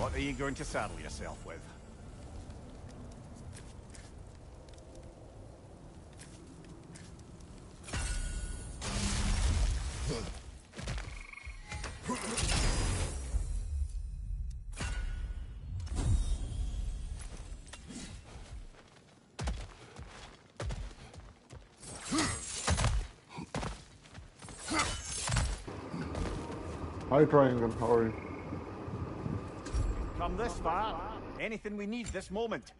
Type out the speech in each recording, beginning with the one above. What are you going to saddle yourself with? Hi, Triangle. How are you? This far, anything we need this moment.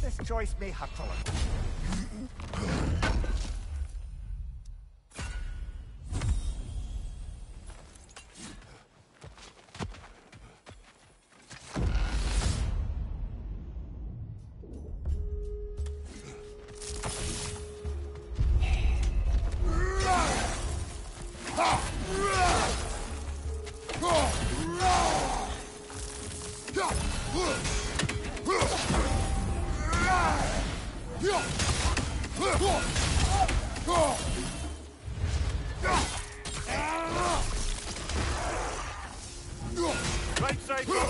This choice may hurt a little. Go!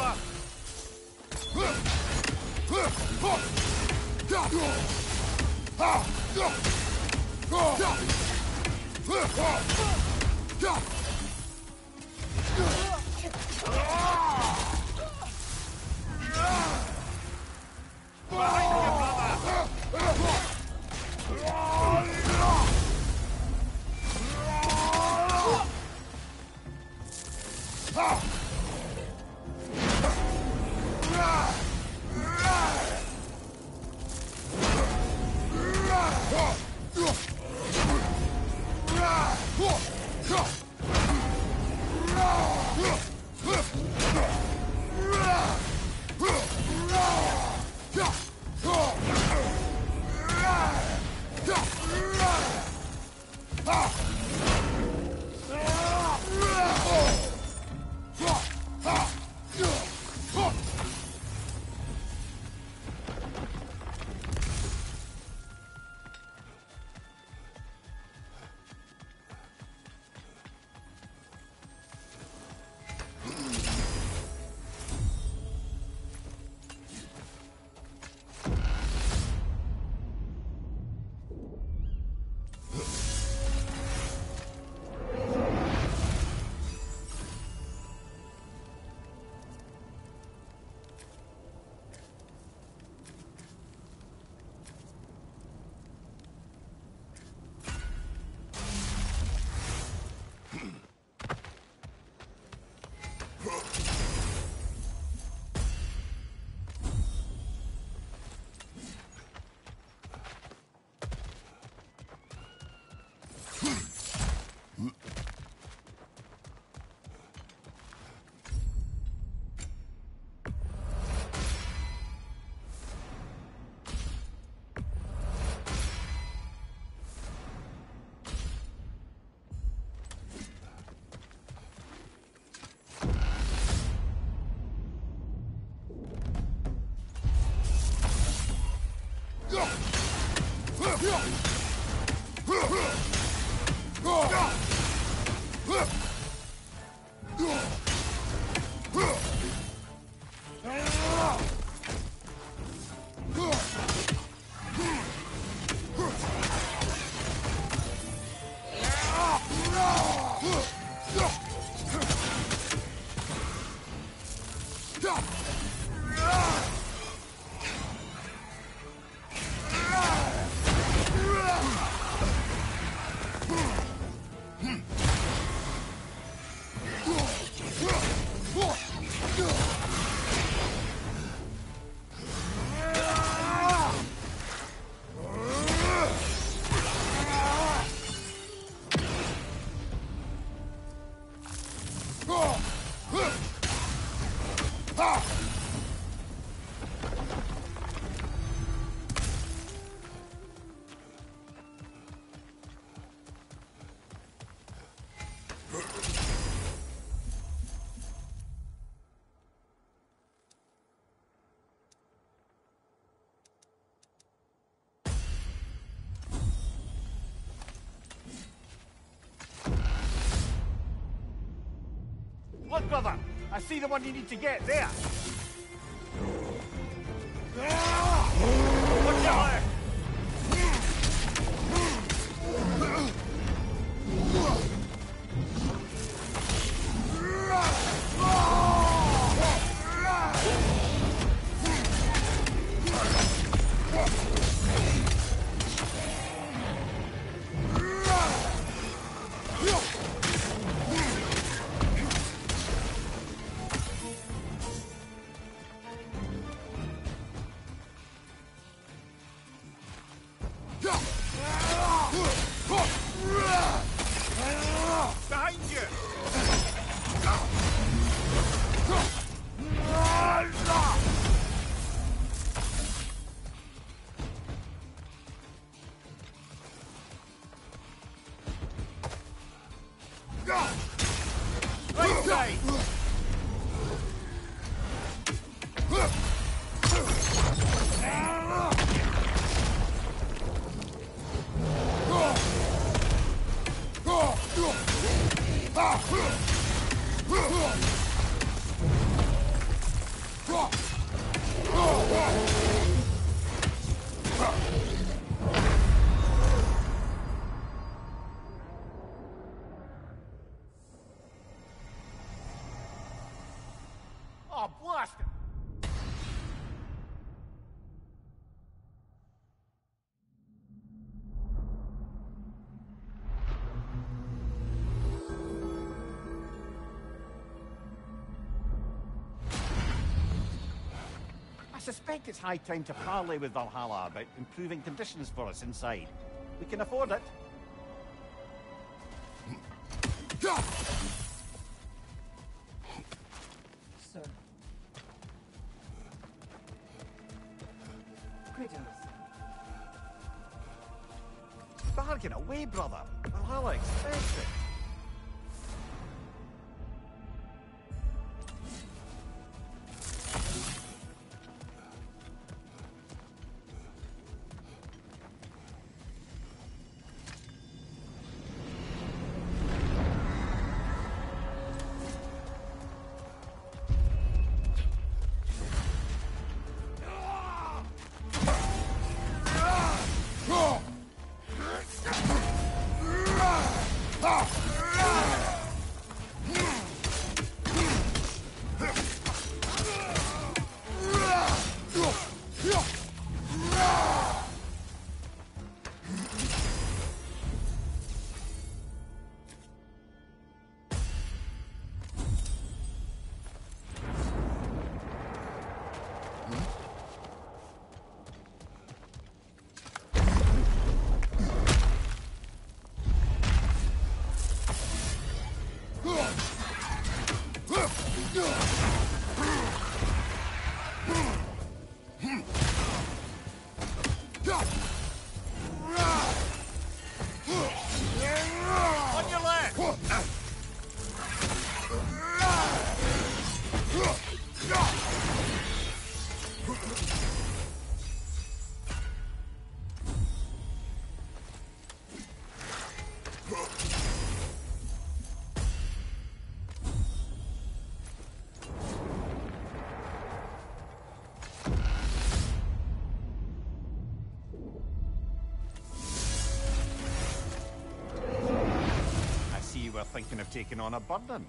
Look, brother, I see the one you need to get there. Watch out! I suspect it's high time to parley with Valhalla about improving conditions for us inside. We can afford it. Sir. Kratos. Bargain away, brother. Valhalla expects it. Oh! thinking of taking on a burden.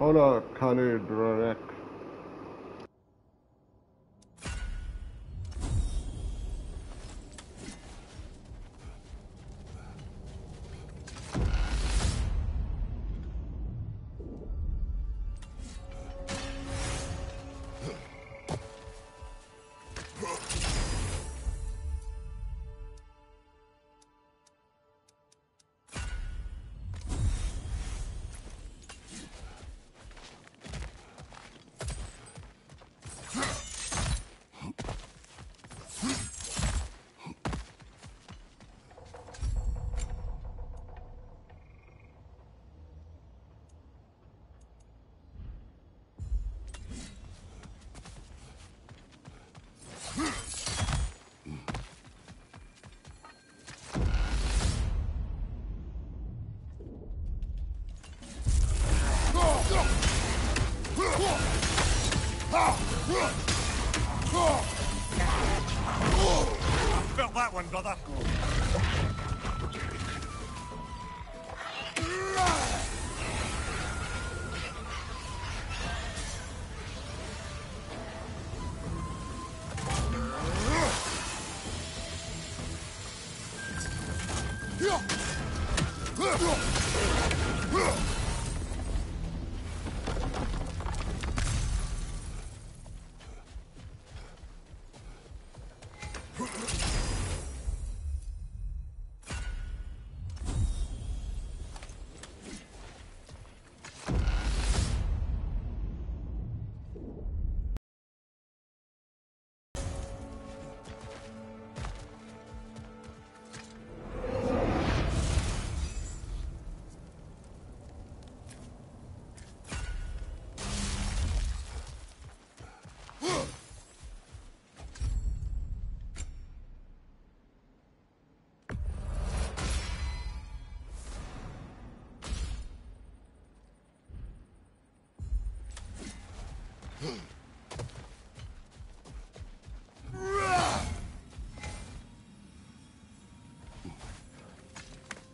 Hola, Khalid Rorek. Brother.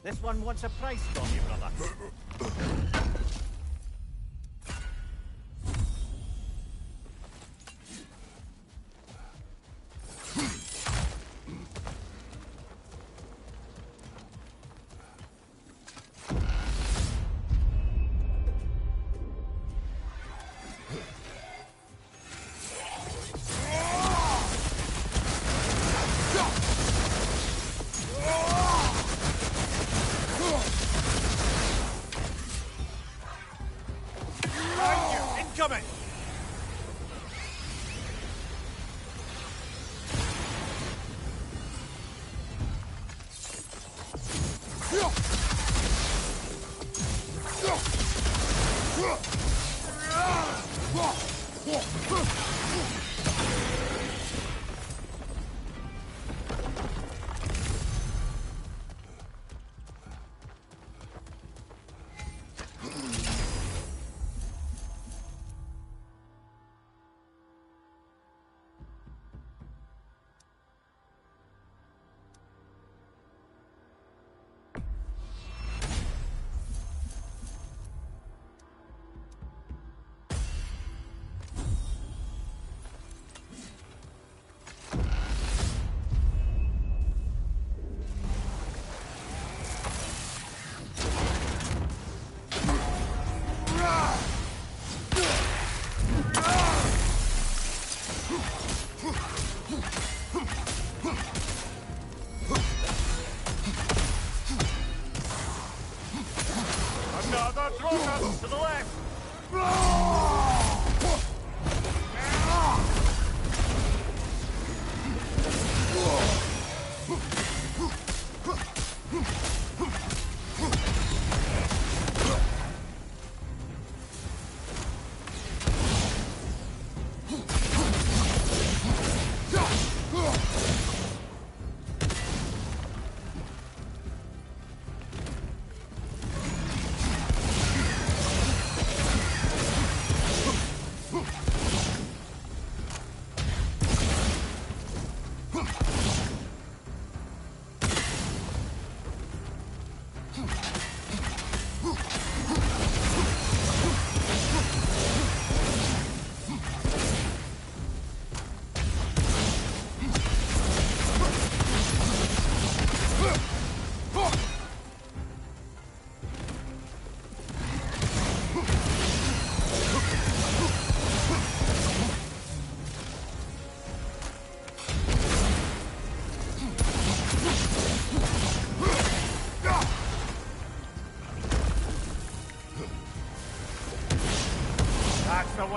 This one wants a price from you, brother.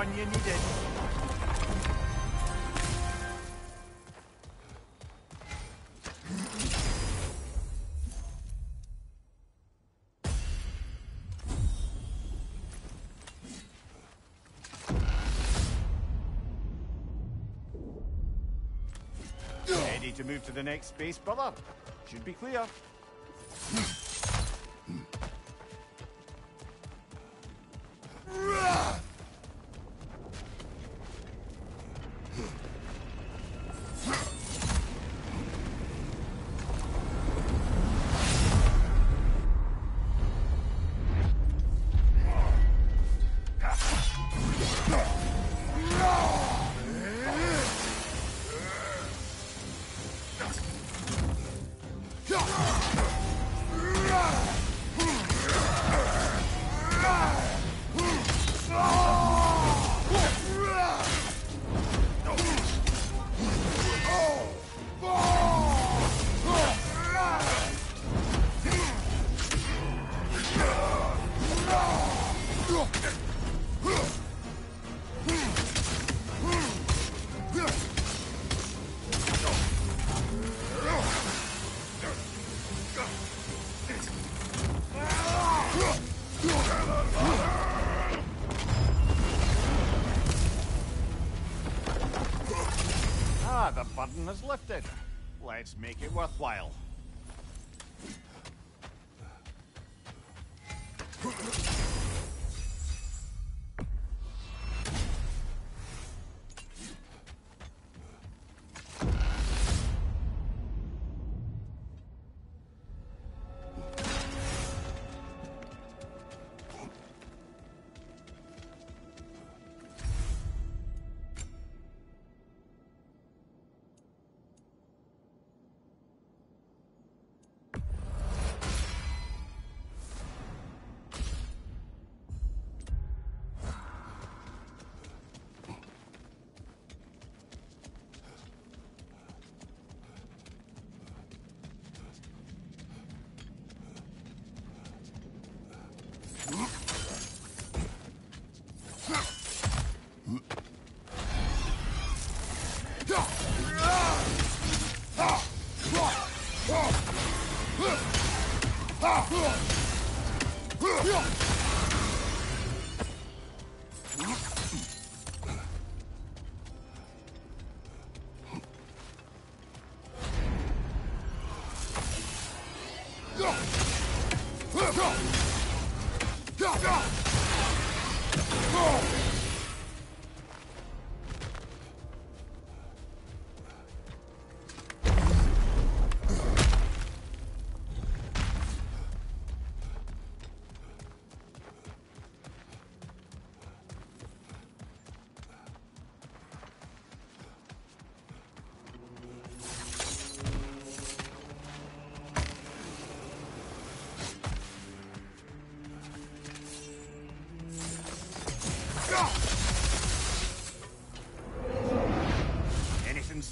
one you needed. Ready to move to the next space, brother? Should be clear. Has lifted. Let's make it worthwhile.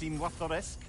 Seem worth the risk?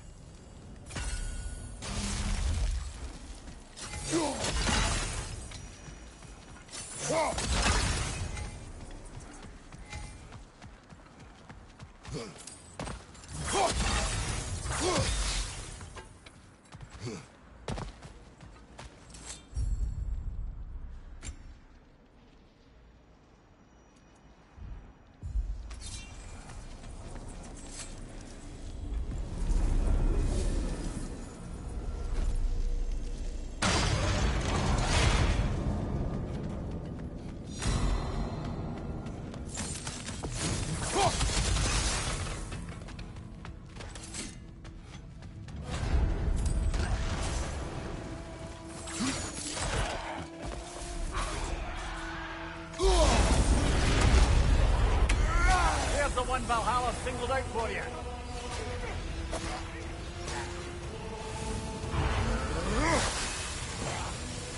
Valhalla singled out for you.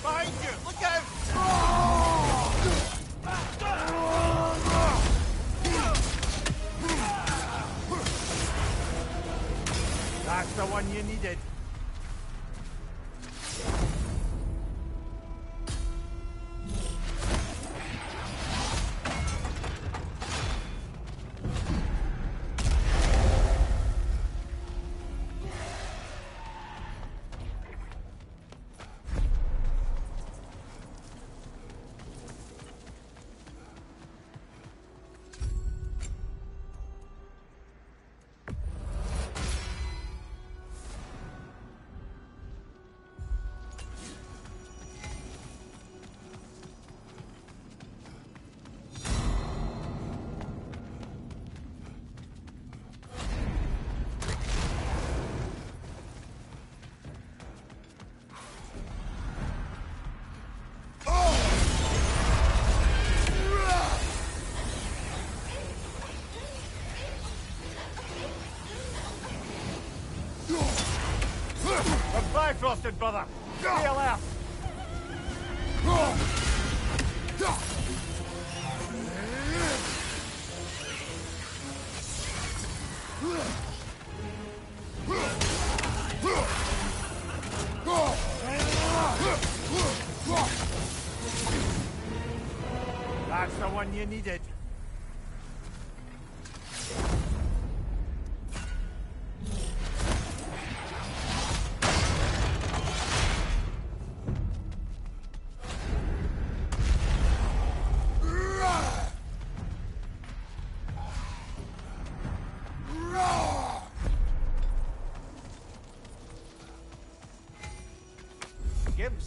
Behind you, look out! That's the one you needed. Goodbye, Frosted Brother. Feel out. That's the one you needed.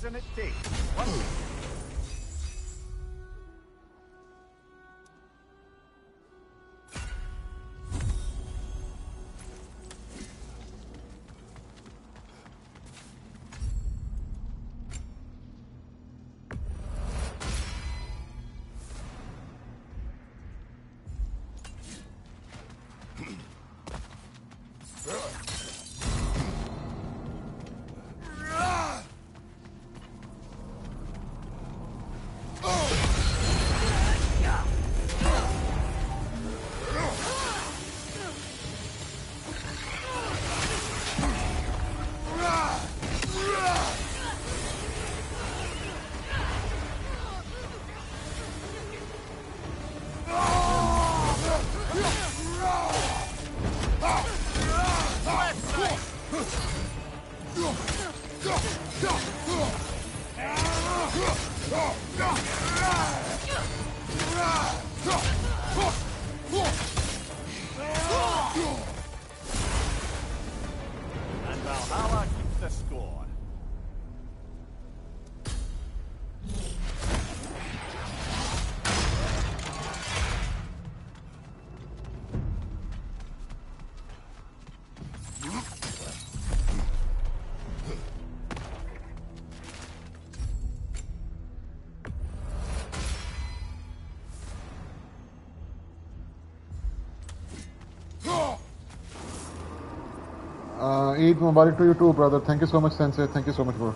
And it takes one. Eid Mubarak to you too, brother. Thank you so much, Sensei. Thank you so much, bro.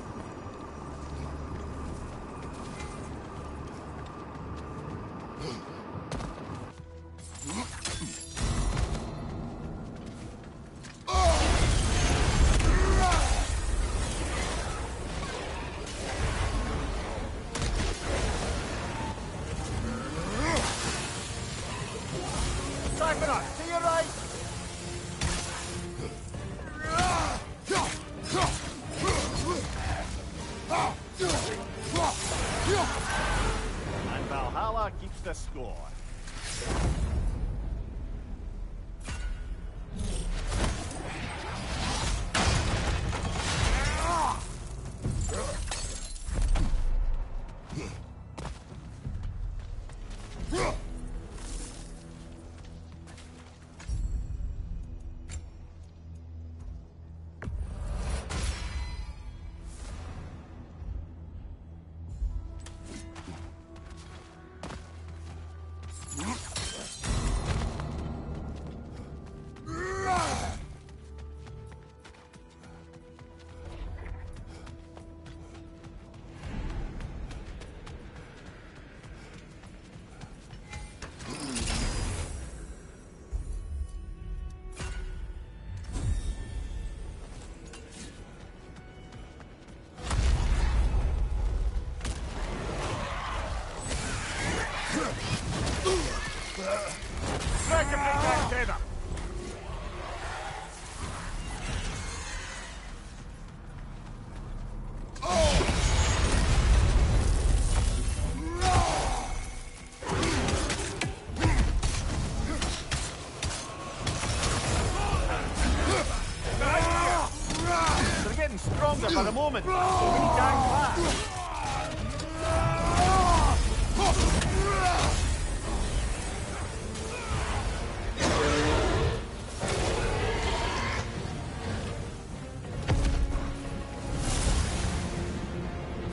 For the moment, so we need to act fast.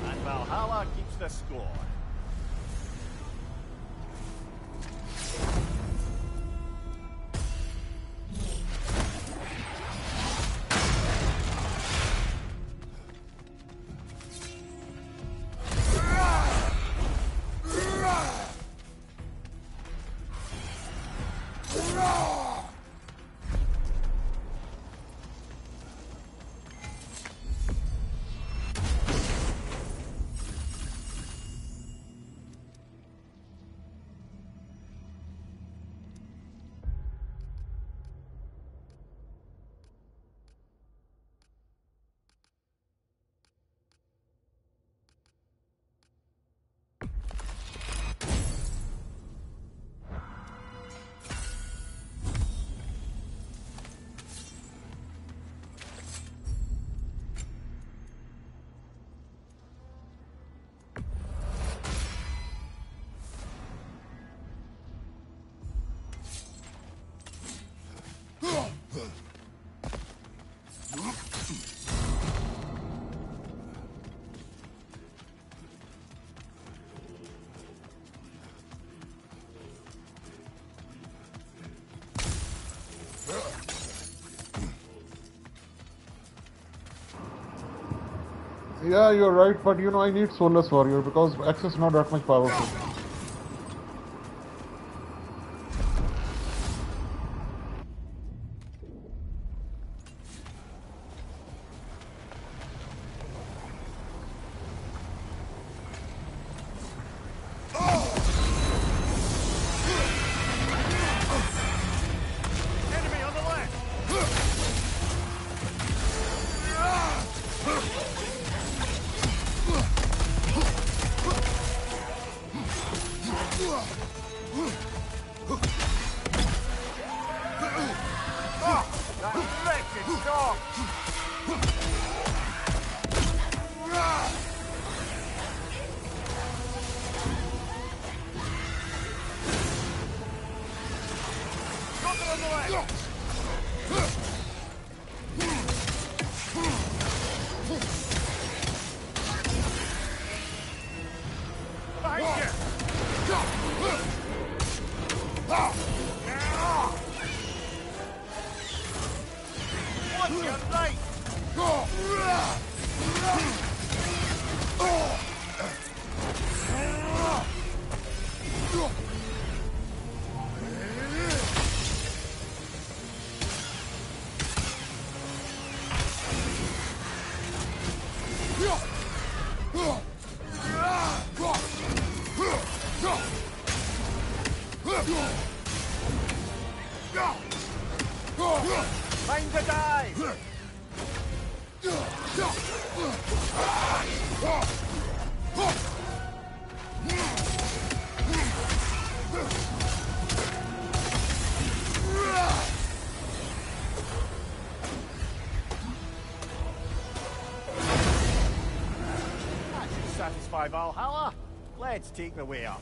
And Valhalla keeps the score. Yeah, you're right, but you know, I need Soulless Warrior because Axe is not that much powerful. Valhalla, let's take the way up.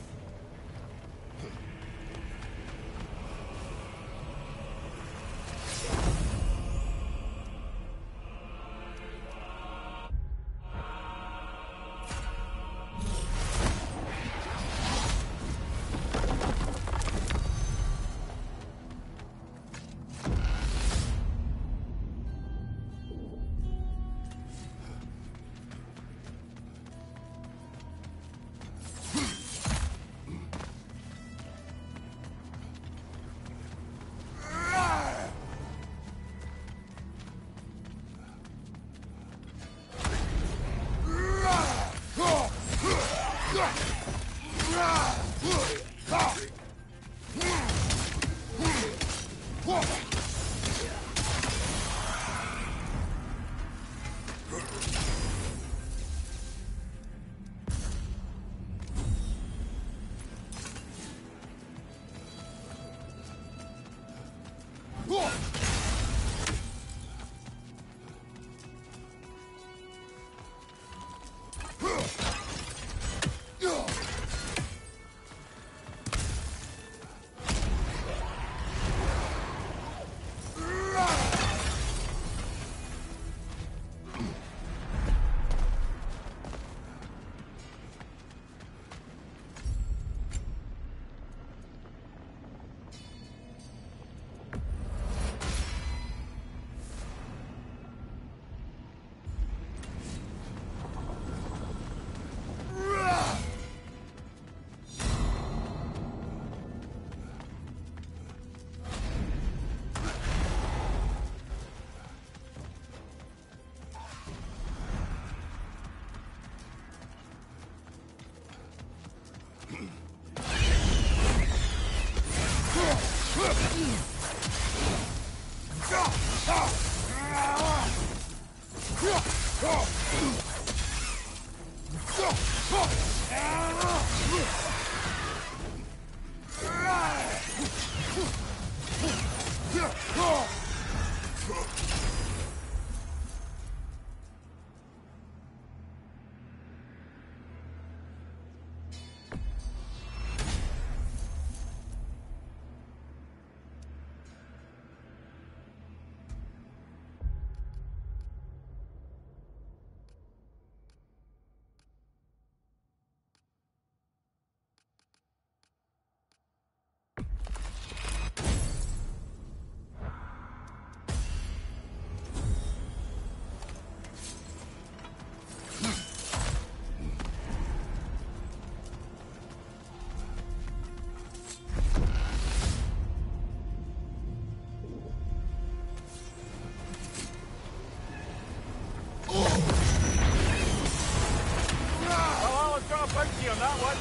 me on that one.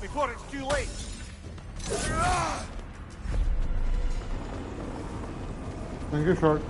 Before it's too late. Thank you, Shark.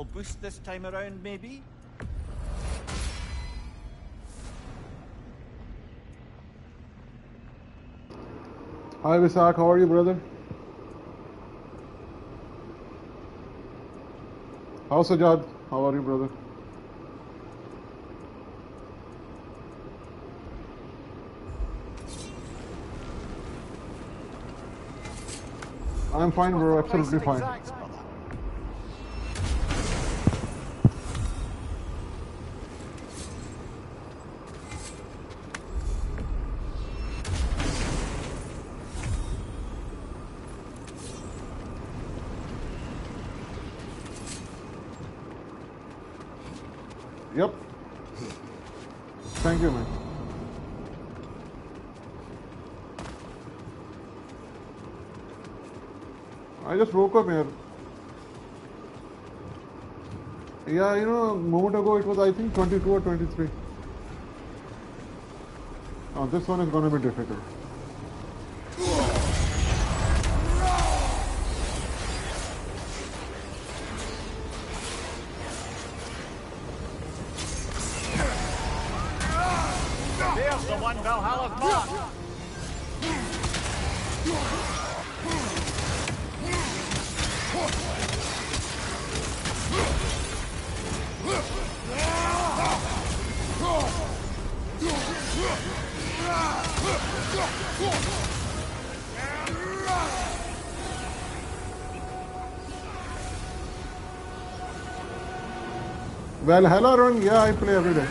little boost this time around, maybe? Hi Visak, how are you, brother? How's Sajad? How are you, brother? I'm fine, bro. Absolutely fine. Yep. Thank you, man. I just woke up here. Yeah, you know, a moment ago it was, I think, 22 or 23. Now this one is gonna be difficult. Valhalla run? Yeah, I play every day.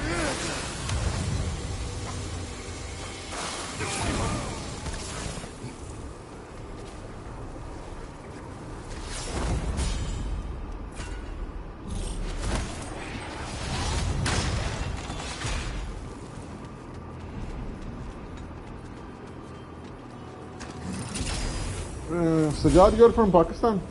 Sajad, you're from Pakistan?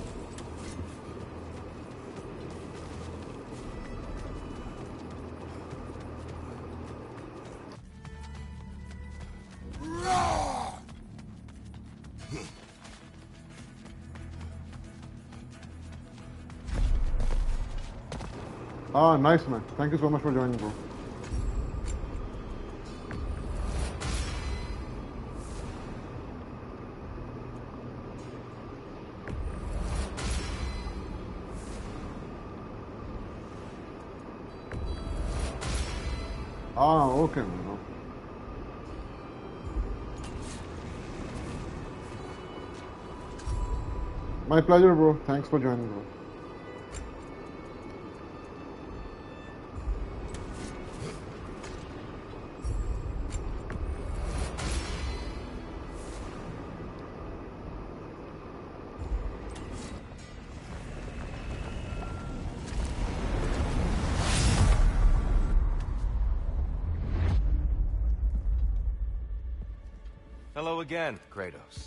Ah, nice, man. Thank you so much for joining, bro. Ah, okay, man. My pleasure, bro. Thanks for joining, bro. Hello again, Kratos.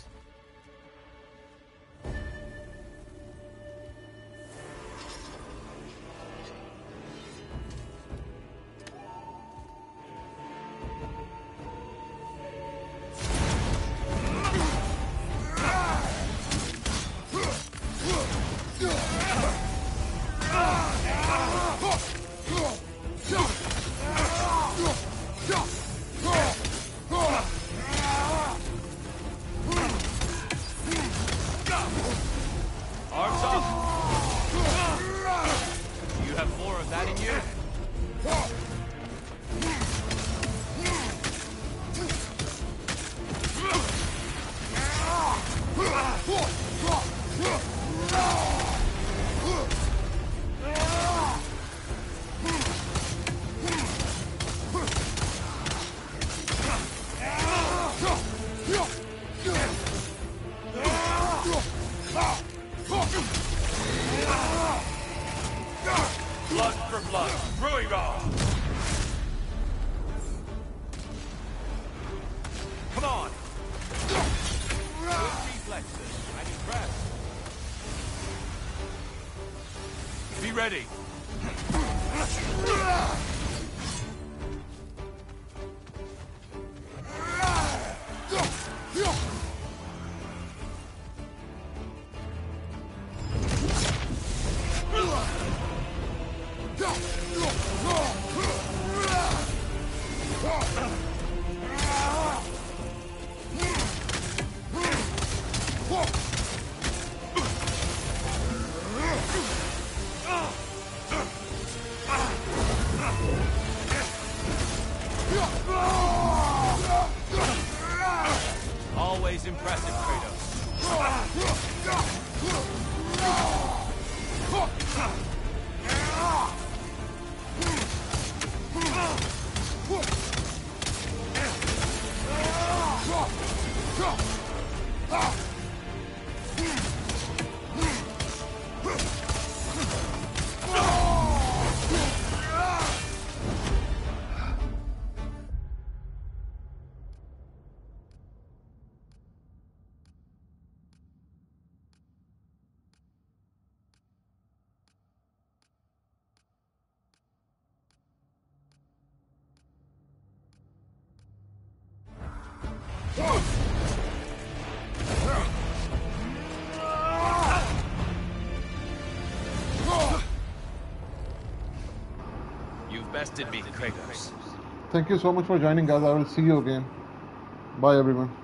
is impressive, Kratos. You've bested me, Kratos. Thank you so much for joining, guys. I will see you again. Bye, everyone.